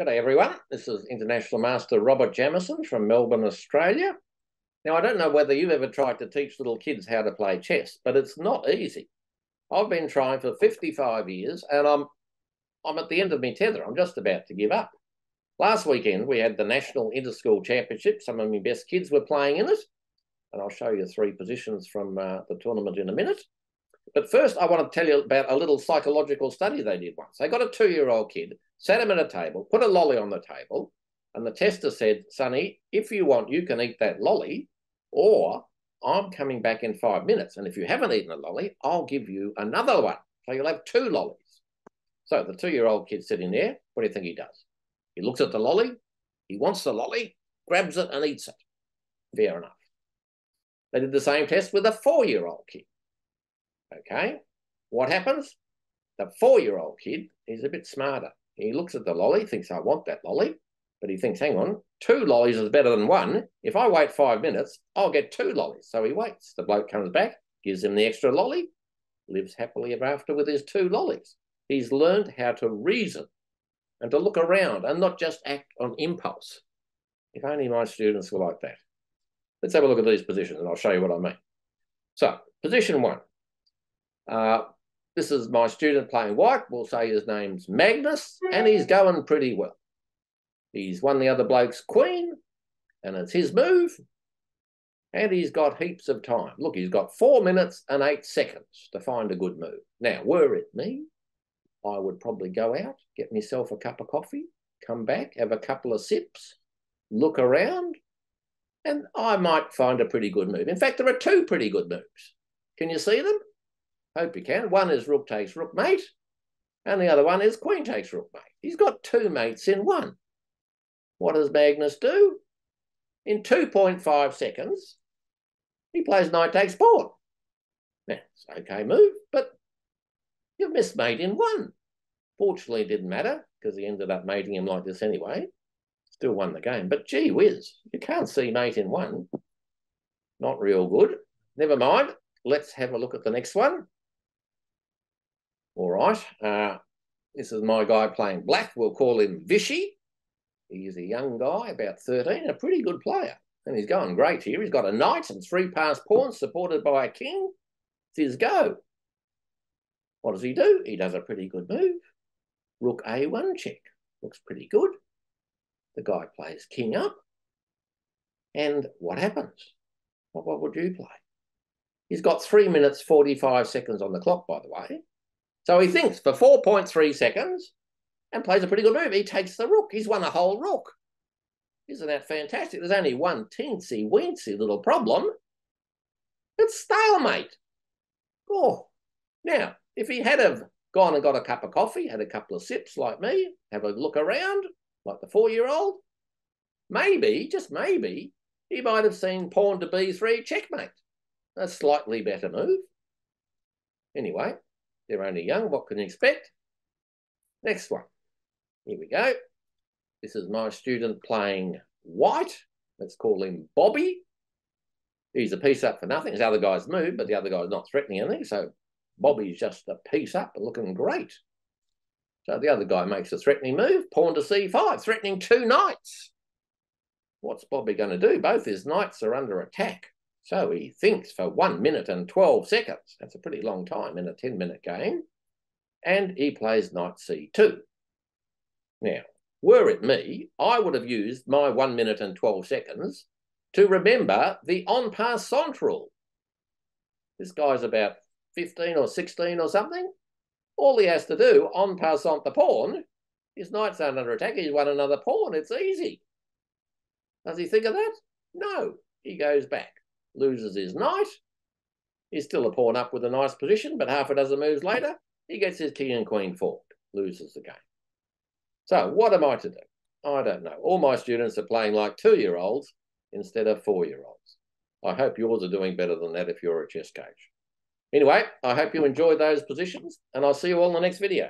G'day everyone, this is International Master Robert Jamieson from Melbourne, Australia. Now I don't know whether you've ever tried to teach little kids how to play chess, but it's not easy. I've been trying for 55 years and I'm at the end of my tether, I'm just about to give up. Last weekend we had the National Interschool Championship, some of my best kids were playing in it, and I'll show you three positions from the tournament in a minute. But first, I want to tell you about a little psychological study they did once. They got a 2-year-old kid, sat him at a table, put a lolly on the table, and the tester said, "Sonny, if you want, you can eat that lolly, or I'm coming back in 5 minutes, and if you haven't eaten a lolly, I'll give you another one. So you'll have 2 lollies. So the 2-year-old kid's sitting there. What do you think he does? He looks at the lolly, he wants the lolly, grabs it and eats it. Fair enough. They did the same test with a 4-year-old kid. Okay, what happens? The 4-year-old kid is a bit smarter. He looks at the lolly, thinks, I want that lolly, but he thinks, hang on, 2 lollies is better than 1. If I wait 5 minutes, I'll get 2 lollies. So he waits. The bloke comes back, gives him the extra lolly, lives happily ever after with his 2 lollies. He's learned how to reason and to look around and not just act on impulse. If only my students were like that. Let's have a look at these positions and I'll show you what I mean. So, position 1. This is my student playing white. We'll say his name's Magnus, and he's going pretty well. He's won the other bloke's queen, and it's his move, and he's got heaps of time. Look, he's got 4 minutes and 8 seconds to find a good move. Now, were it me, I would probably go out, get myself a cup of coffee, come back, have a couple of sips, look around, and I might find a pretty good move. In fact, there are 2 pretty good moves. Can you see them? Hope you can. One is rook takes rook mate, and the other one is queen takes rook mate. He's got 2 mates in 1. What does Magnus do? In 2.5 seconds, he plays knight takes pawn. Now, it's an okay move, but you've missed mate in 1. Fortunately, it didn't matter, because he ended up mating him like this anyway. Still won the game, but gee whiz, you can't see mate in 1. Not real good. Never mind. Let's have a look at the next one. All right, this is my guy playing black. We'll call him Vishi. He is a young guy, about 13, a pretty good player. And he's going great here. He's got a knight and 3 passed pawns supported by a king. It's his go. What does he do? He does a pretty good move. Rook A1 check. Looks pretty good. The guy plays king up. And what happens? Well, what would you play? He's got 3 minutes, 45 seconds on the clock, by the way. So he thinks for 4.3 seconds and plays a pretty good move. He takes the rook. He's won a whole rook. Isn't that fantastic? There's only one teensy weensy little problem. It's stalemate. Oh, now, if he had have gone and got a cup of coffee, had a couple of sips like me, have a look around like the 4-year-old, maybe, just maybe, he might have seen pawn to B3 checkmate. A slightly better move. Anyway, they're only young. What can you expect? Next one. Here we go. This is my student playing white. Let's call him Bobby. He's a piece up for nothing. His other guy's moved, but the other guy's not threatening anything. So Bobby's just a piece up and looking great. So the other guy makes a threatening move. Pawn to C5, threatening 2 knights. What's Bobby going to do? Both his knights are under attack. So he thinks for 1 minute and 12 seconds. That's a pretty long time in a 10-minute game. And he plays knight c2. Now, were it me, I would have used my 1 minute and 12 seconds to remember the en passant rule. This guy's about 15 or 16 or something. All he has to do, en passant the pawn, his knights aren't under attack. He's won another pawn. It's easy. Does he think of that? No. He goes back. Loses his knight. He's still a pawn up with a nice position, but half a dozen moves later, he gets his king and queen forward. Loses the game. So what am I to do? I don't know. All my students are playing like 2-year-olds instead of 4-year-olds. I hope yours are doing better than that if you're a chess coach. Anyway, I hope you enjoyed those positions, and I'll see you all in the next video.